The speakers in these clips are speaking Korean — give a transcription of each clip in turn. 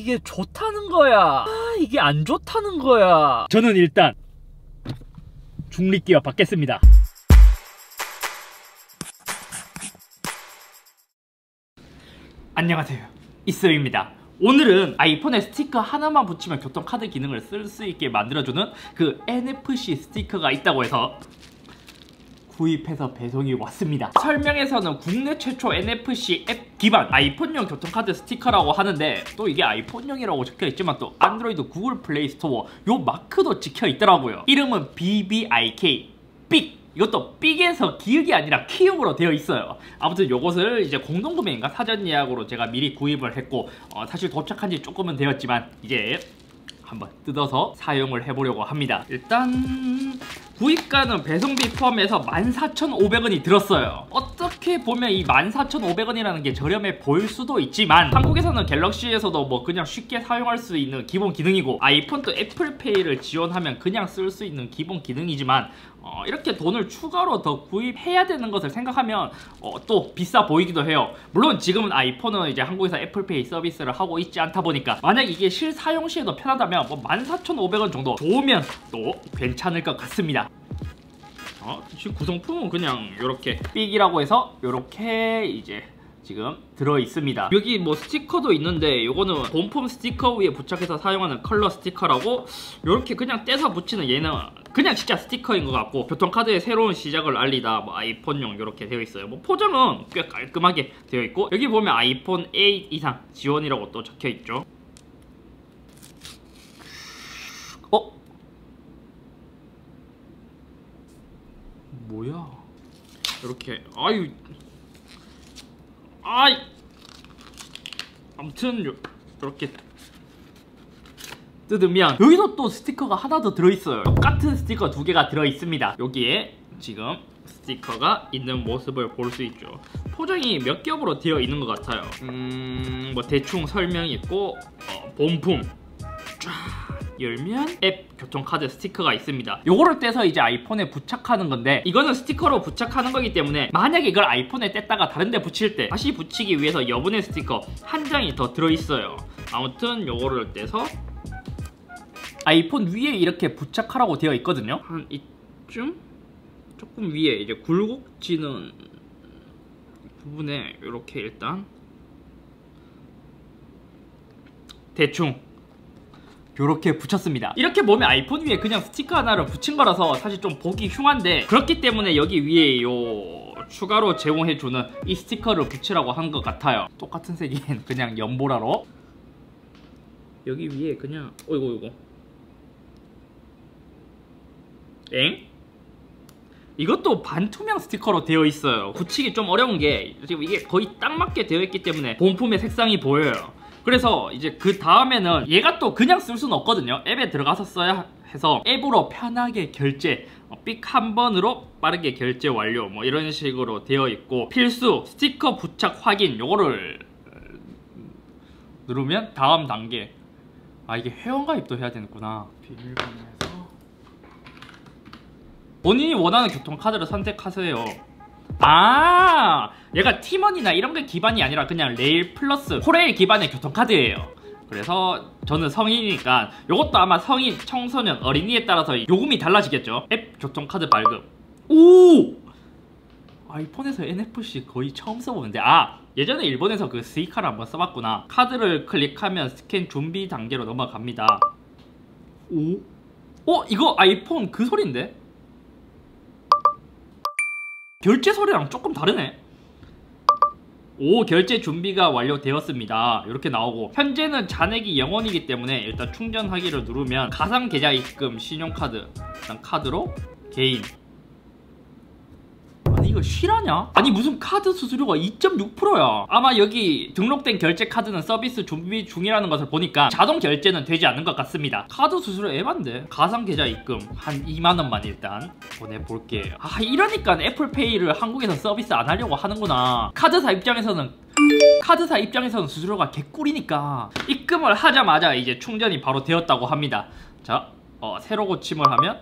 이게 좋다는 거야, 아 이게 안 좋다는 거야. 저는 일단 중립기업 받겠습니다. 안녕하세요, 이쏘입니다. 오늘은 아이폰에 스티커 하나만 붙이면 교통카드 기능을 쓸 수 있게 만들어주는 그 NFC 스티커가 있다고 해서 구입해서 배송이 왔습니다. 설명에서는 국내 최초 NFC 앱 기반 아이폰용 교통카드 스티커라고 하는데, 또 이게 아이폰용이라고 적혀있지만 또 안드로이드 구글 플레이 스토어 요 마크도 찍혀있더라고요. 이름은 BBIK, 삑! 이것도 삑에서 기역이 아니라 키읔으로 되어 있어요. 아무튼 요것을 이제 공동구매인가 사전 예약으로 제가 미리 구입을 했고, 사실 도착한 지 조금은 되었지만 이제 한번 뜯어서 사용을 해보려고 합니다. 일단 구입가는 배송비 포함해서 14,500원이 들었어요. 어떻게 보면 이 14,500원이라는 게 저렴해 보일 수도 있지만, 한국에서는 갤럭시에서도 뭐 그냥 쉽게 사용할 수 있는 기본 기능이고, 아이폰도 애플페이를 지원하면 그냥 쓸 수 있는 기본 기능이지만, 이렇게 돈을 추가로 더 구입해야 되는 것을 생각하면 또 비싸 보이기도 해요. 물론 지금은 아이폰은 이제 한국에서 애플페이 서비스를 하고 있지 않다 보니까, 만약 이게 실사용 시에도 편하다면 뭐 14,500원 정도 좋으면 또 괜찮을 것 같습니다. 지금 구성품은 그냥 요렇게 삑이라고 해서 요렇게 이제 지금 들어있습니다. 여기 뭐 스티커도 있는데, 요거는 본품 스티커 위에 부착해서 사용하는 컬러 스티커라고, 요렇게 그냥 떼서 붙이는 얘는 그냥 진짜 스티커인 것 같고, 교통카드의 새로운 시작을 알리다 뭐 아이폰용 이렇게 되어 있어요. 뭐 포장은 꽤 깔끔하게 되어 있고, 여기 보면 아이폰 8 이상 지원이라고 또 적혀 있죠. 뭐야? 이렇게 아유 아이, 아무튼 이렇게 뜯으면 여기서 또 스티커가 하나 더 들어있어요. 똑같은 스티커 두 개가 들어있습니다. 여기에 지금 스티커가 있는 모습을 볼 수 있죠. 포장이 몇 겹으로 되어 있는 것 같아요. 뭐 대충 설명이 있고, 본품 쫙 열면 앱 교통카드 스티커가 있습니다. 요거를 떼서 이제 아이폰에 부착하는 건데, 이거는 스티커로 부착하는 거기 때문에 만약에 이걸 아이폰에 뗐다가 다른 데 붙일 때 다시 붙이기 위해서 여분의 스티커 한 장이 더 들어있어요. 아무튼 요거를 떼서 아이폰 위에 이렇게 부착하라고 되어 있거든요. 한 이쯤? 조금 위에 이제 굴곡지는 부분에 요렇게 일단 대충 요렇게 붙였습니다. 이렇게 보면 아이폰 위에 그냥 스티커 하나를 붙인 거라서 사실 좀 보기 흉한데, 그렇기 때문에 여기 위에 요 추가로 제공해주는 이 스티커를 붙이라고 한 것 같아요. 똑같은 색인 그냥 연보라로 여기 위에 그냥 어이구 엥? 이것도 반투명 스티커로 되어 있어요. 붙이기 좀 어려운 게 지금 이게 거의 딱 맞게 되어 있기 때문에 본품의 색상이 보여요. 그래서 이제 그 다음에는 얘가 또 그냥 쓸 수는 없거든요. 앱에 들어가서 써야 해서 앱으로 편하게 결제, 삑 한 번으로 빠르게 결제 완료, 뭐 이런 식으로 되어 있고, 필수 스티커 부착 확인 요거를 누르면 다음 단계, 아 이게 회원가입도 해야 되는구나. 비밀번호에서 본인이 원하는 교통카드를 선택하세요. 아, 얘가 티머니나 이런 게 기반이 아니라 그냥 레일플러스, 코레일 기반의 교통카드예요. 그래서 저는 성인이니까 요것도 아마 성인, 청소년, 어린이에 따라서 요금이 달라지겠죠. 앱 교통카드 발급. 오! 아이폰에서 NFC 거의 처음 써보는데, 아! 예전에 일본에서 그 스이카를 한번 써봤구나. 카드를 클릭하면 스캔 준비 단계로 넘어갑니다. 오? 이거 아이폰 그 소린데? 결제 소리랑 조금 다르네. 오, 결제 준비가 완료되었습니다. 이렇게 나오고, 현재는 잔액이 0원이기 때문에 일단 충전하기를 누르면 가상 계좌 입금, 신용카드, 일단 카드로 개인. 아니 이거 실화냐? 아니 무슨 카드 수수료가 2.6%야 아마 여기 등록된 결제 카드는 서비스 준비 중이라는 것을 보니까 자동 결제는 되지 않는 것 같습니다. 카드 수수료 에반데. 가상 계좌 입금 한 2만원만 일단 보내볼게요. 아 이러니까 애플페이를 한국에서 서비스 안 하려고 하는구나. 카드사 입장에서는 수수료가 개꿀이니까. 입금을 하자마자 이제 충전이 바로 되었다고 합니다. 자, 새로 고침을 하면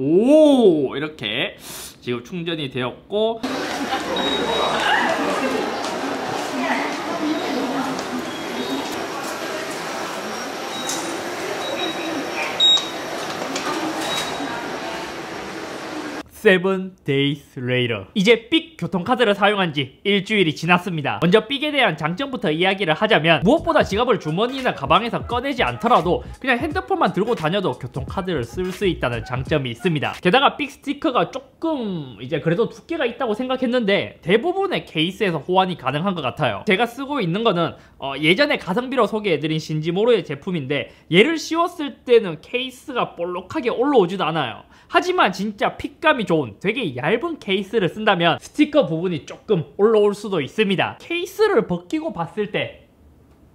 오, 이렇게 지금 충전이 되었고, 7 days later. 이제 삑 교통카드를 사용한 지 일주일이 지났습니다. 먼저 삑에 대한 장점부터 이야기를 하자면, 무엇보다 지갑을 주머니나 가방에서 꺼내지 않더라도 그냥 핸드폰만 들고 다녀도 교통카드를 쓸 수 있다는 장점이 있습니다. 게다가 삑 스티커가 조금 이제 그래도 두께가 있다고 생각했는데 대부분의 케이스에서 호환이 가능한 것 같아요. 제가 쓰고 있는 거는 예전에 가성비로 소개해드린 신지모로의 제품인데, 얘를 씌웠을 때는 케이스가 볼록하게 올라오지도 않아요. 하지만 진짜 핏감이 좋은 되게 얇은 케이스를 쓴다면 스티커 부분이 조금 올라올 수도 있습니다. 케이스를 벗기고 봤을 때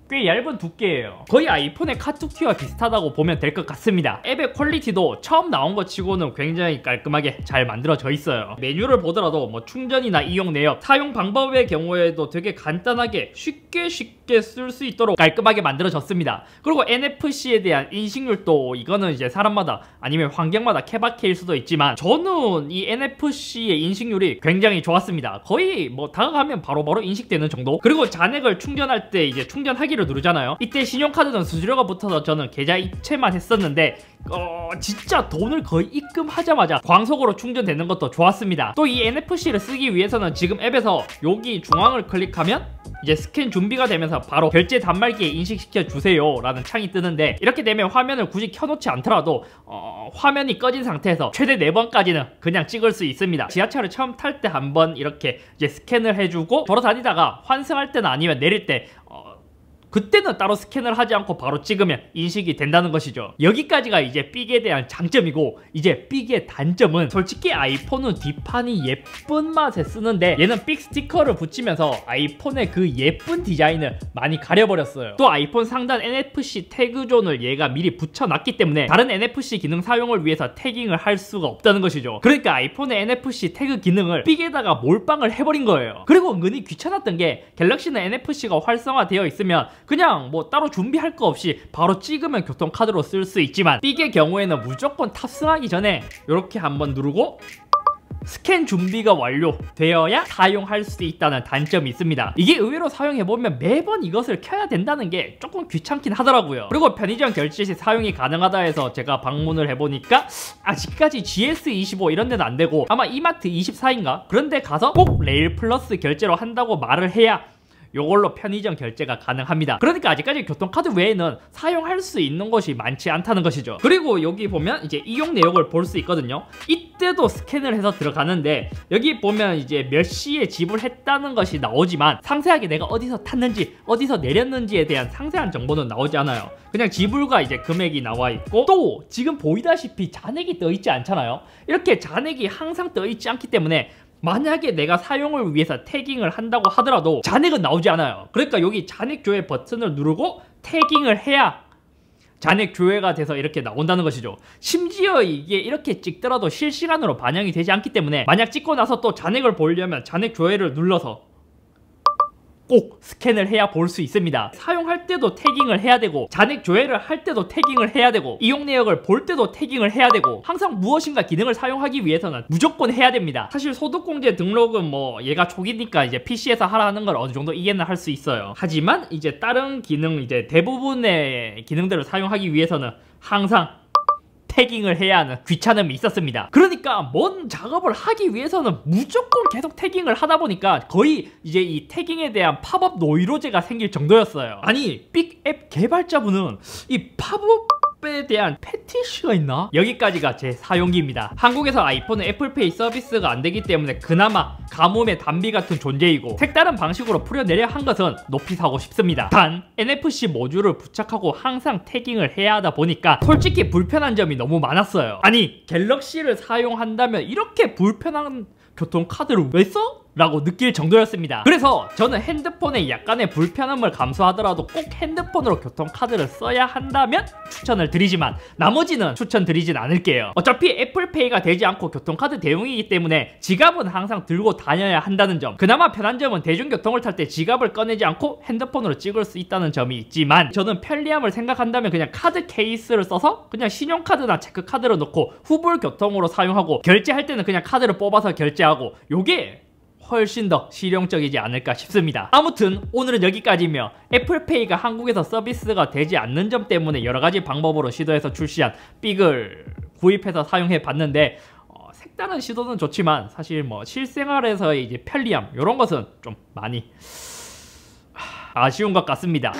꽤 얇은 두께예요. 거의 아이폰의 카툭티와 비슷하다고 보면 될 것 같습니다. 앱의 퀄리티도 처음 나온 것 치고는 굉장히 깔끔하게 잘 만들어져 있어요. 메뉴를 보더라도 뭐 충전이나 이용 내역, 사용 방법의 경우에도 되게 간단하게 쉽게 쓸 수 있도록 깔끔하게 만들어졌습니다. 그리고 NFC에 대한 인식률도, 이거는 이제 사람마다 아니면 환경마다 케바케일 수도 있지만, 저는 이 NFC의 인식률이 굉장히 좋았습니다. 거의 뭐 다가가면 바로바로 인식되는 정도. 그리고 잔액을 충전할 때 이제 충전하기를 누르잖아요. 이때 신용카드는 수수료가 붙어서 저는 계좌 이체만 했었는데 진짜 돈을 거의 입금하자마자 광속으로 충전되는 것도 좋았습니다. 또 이 NFC를 쓰기 위해서는 지금 앱에서 여기 중앙을 클릭하면 이제 스캔 준비가 되면서 바로 결제 단말기에 인식시켜 주세요 라는 창이 뜨는데, 이렇게 되면 화면을 굳이 켜놓지 않더라도 화면이 꺼진 상태에서 최대 4번까지는 그냥 찍을 수 있습니다. 지하철을 처음 탈 때 한 번 이렇게 이제 스캔을 해주고, 걸어다니다가 환승할 때나 아니면 내릴 때 그때는 따로 스캔을 하지 않고 바로 찍으면 인식이 된다는 것이죠. 여기까지가 이제 삑에 대한 장점이고, 이제 삑의 단점은, 솔직히 아이폰은 뒷판이 예쁜 맛에 쓰는데 얘는 삑 스티커를 붙이면서 아이폰의 그 예쁜 디자인을 많이 가려버렸어요. 또 아이폰 상단 NFC 태그존을 얘가 미리 붙여놨기 때문에 다른 NFC 기능 사용을 위해서 태깅을 할 수가 없다는 것이죠. 그러니까 아이폰의 NFC 태그 기능을 삑에다가 몰빵을 해버린 거예요. 그리고 은근히 귀찮았던 게, 갤럭시는 NFC가 활성화되어 있으면 그냥 뭐 따로 준비할 거 없이 바로 찍으면 교통카드로 쓸 수 있지만, 삑의 경우에는 무조건 탑승하기 전에 이렇게 한번 누르고 스캔 준비가 완료되어야 사용할 수 있다는 단점이 있습니다. 이게 의외로 사용해보면 매번 이것을 켜야 된다는 게 조금 귀찮긴 하더라고요. 그리고 편의점 결제 시 사용이 가능하다 해서 제가 방문을 해보니까 아직까지 GS25 이런 데는 안 되고, 아마 이마트 24인가? 그런 데 가서 꼭 레일플러스 결제로 한다고 말을 해야 요걸로 편의점 결제가 가능합니다. 그러니까 아직까지 교통카드 외에는 사용할 수 있는 것이 많지 않다는 것이죠. 그리고 여기 보면 이제 이용 내역을 볼 수 있거든요. 이때도 스캔을 해서 들어가는데, 여기 보면 이제 몇 시에 지불했다는 것이 나오지만 상세하게 내가 어디서 탔는지 어디서 내렸는지에 대한 상세한 정보는 나오지 않아요. 그냥 지불과 이제 금액이 나와 있고, 또 지금 보이다시피 잔액이 떠 있지 않잖아요. 이렇게 잔액이 항상 떠 있지 않기 때문에 만약에 내가 사용을 위해서 태깅을 한다고 하더라도 잔액은 나오지 않아요. 그러니까 여기 잔액 조회 버튼을 누르고 태깅을 해야 잔액 조회가 돼서 이렇게 나온다는 것이죠. 심지어 이게 이렇게 찍더라도 실시간으로 반영이 되지 않기 때문에, 만약 찍고 나서 또 잔액을 보려면 잔액 조회를 눌러서 꼭 스캔을 해야 볼 수 있습니다. 사용할 때도 태깅을 해야 되고, 잔액 조회를 할 때도 태깅을 해야 되고, 이용 내역을 볼 때도 태깅을 해야 되고, 항상 무엇인가 기능을 사용하기 위해서는 무조건 해야 됩니다. 사실 소득공제 등록은 뭐 얘가 초기니까 이제 PC에서 하라는 걸 어느 정도 이해는 할 수 있어요. 하지만 이제 다른 기능, 이제 대부분의 기능들을 사용하기 위해서는 항상 태깅을 해야 하는 귀찮음이 있었습니다. 그러니까 뭔 작업을 하기 위해서는 무조건 계속 태깅을 하다 보니까 거의 이제 이 태깅에 대한 팝업 노이로제가 생길 정도였어요. 아니, 삑 앱 개발자분은 이 팝업에 대한 패티시가 있나? 여기까지가 제 사용기입니다. 한국에서 아이폰은 애플페이 서비스가 안 되기 때문에 그나마 가뭄의 단비 같은 존재이고, 색다른 방식으로 풀어내려 한 것은 높이 사고 싶습니다. 단, NFC 모듈을 부착하고 항상 태깅을 해야 하다 보니까 솔직히 불편한 점이 너무 많았어요. 아니, 갤럭시를 사용한다면 이렇게 불편한 교통카드를 왜 써? 라고 느낄 정도였습니다. 그래서 저는 핸드폰에 약간의 불편함을 감수하더라도 꼭 핸드폰으로 교통카드를 써야 한다면 추천을 드리지만, 나머지는 추천드리진 않을게요. 어차피 애플페이가 되지 않고 교통카드 대용이기 때문에 지갑은 항상 들고 다녀야 한다는 점, 그나마 편한 점은 대중교통을 탈 때 지갑을 꺼내지 않고 핸드폰으로 찍을 수 있다는 점이 있지만, 저는 편리함을 생각한다면 그냥 카드 케이스를 써서 그냥 신용카드나 체크카드를 넣고 후불교통으로 사용하고, 결제할 때는 그냥 카드를 뽑아서 결제하고, 요게 훨씬 더 실용적이지 않을까 싶습니다. 아무튼 오늘은 여기까지며, 애플페이가 한국에서 서비스가 되지 않는 점 때문에 여러가지 방법으로 시도해서 출시한 삑을 구입해서 사용해봤는데 색다른 시도는 좋지만 사실 뭐 실생활에서의 이제 편리함 이런 것은 좀 많이 아쉬운 것 같습니다.